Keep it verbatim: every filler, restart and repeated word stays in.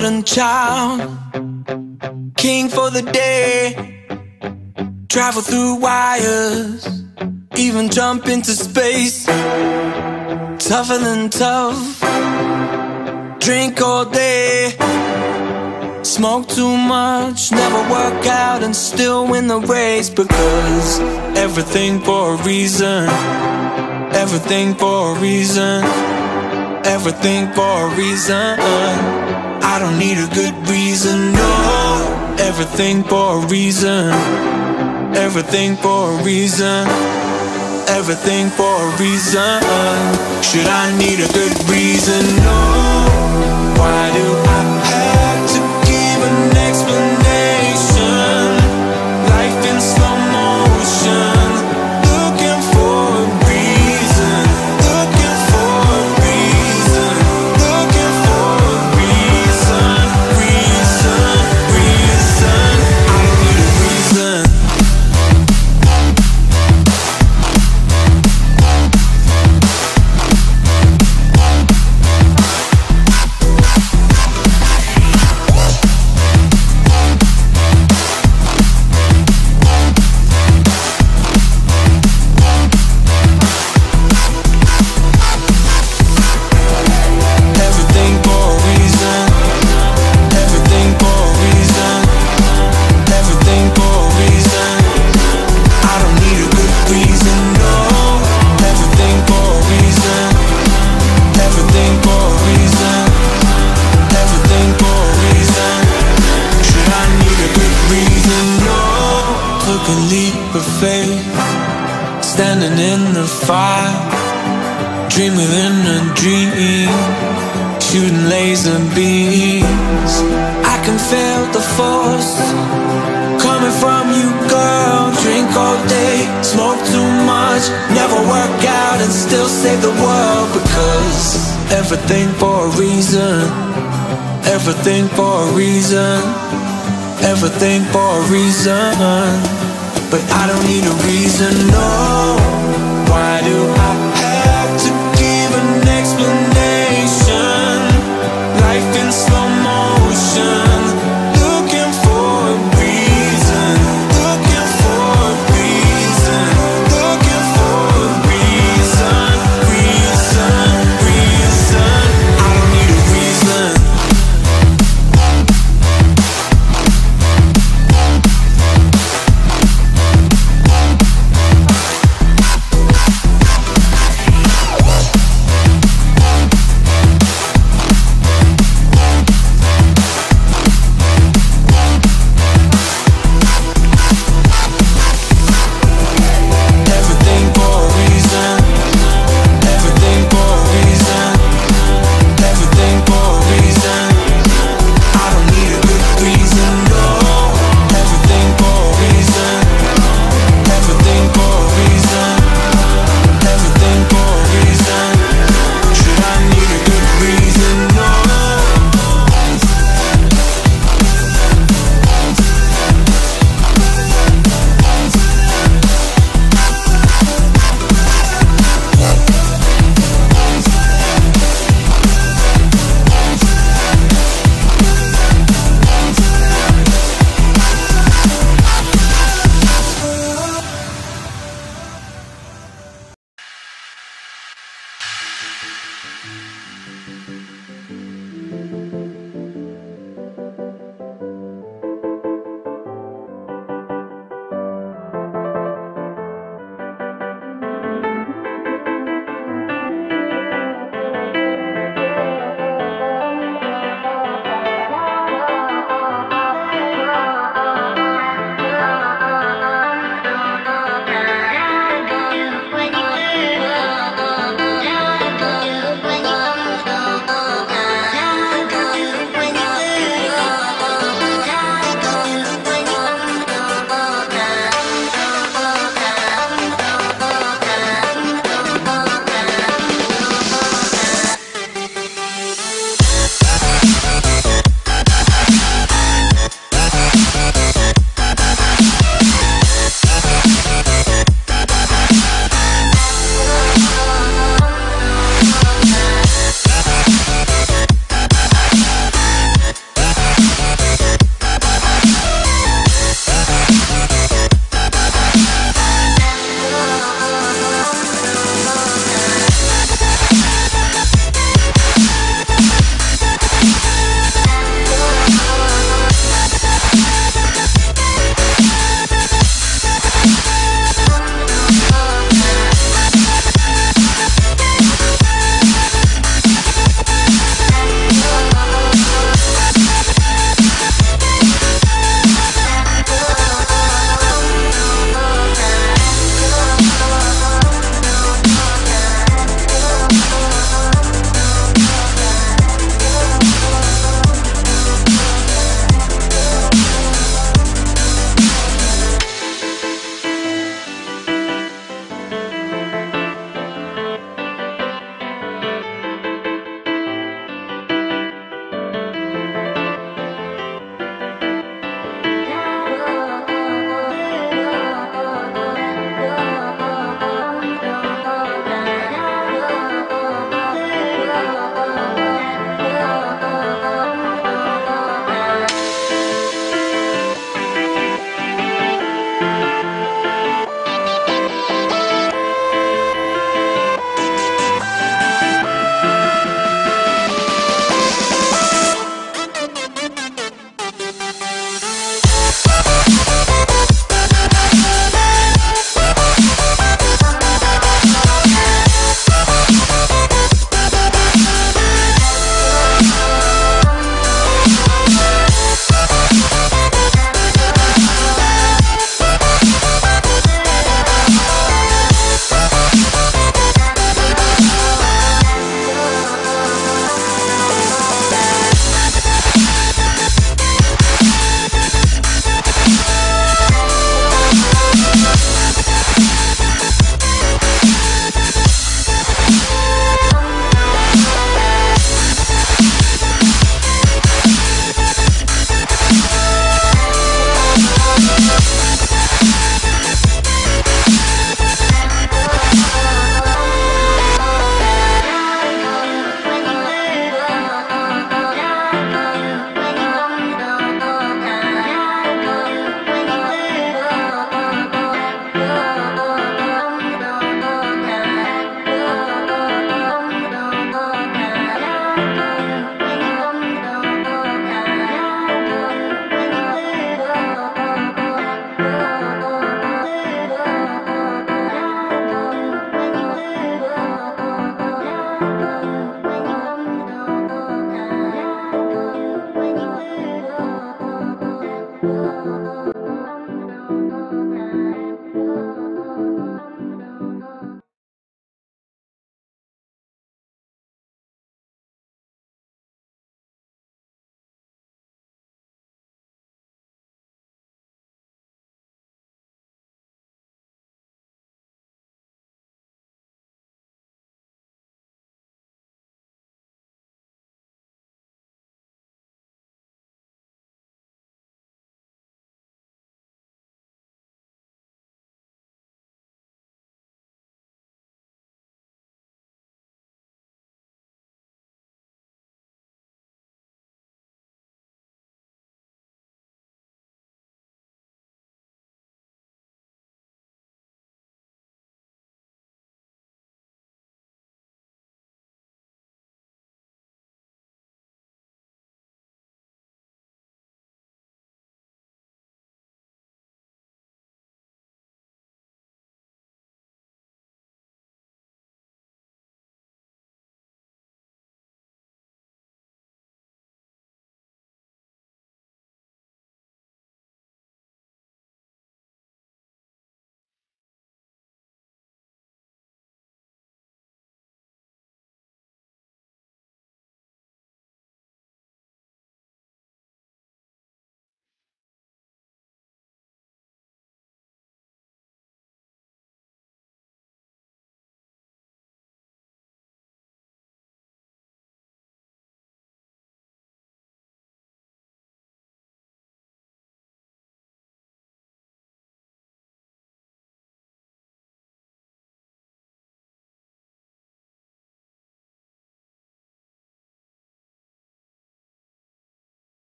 golden child, king for the day, travel through wires, even jump into space. Tougher than tough, drink all day, smoke too much, never work out and still win the race. Because everything for a reason, everything for a reason, everything for a reason. I don't need a good reason, no. Everything for a reason, everything for a reason, everything for a reason. Should I need a good reason, no. Why do I have to give an explanation? Life in slow motion, looking for a reason, looking for a reason, looking for a reason, reason, reason. I don't need a reason. Standing in the fire, dream within a dream, shooting laser beams. I can feel the force coming from you, girl. Drink all day, smoke too much, never work out and still save the world. Because everything for a reason, everything for a reason, everything for a reason. But I don't need a reason, no. Why do I have to give an explanation? Life in slow motion, looking for a reason, looking for a reason, looking for a reason, reason, reason. I don't need a reason.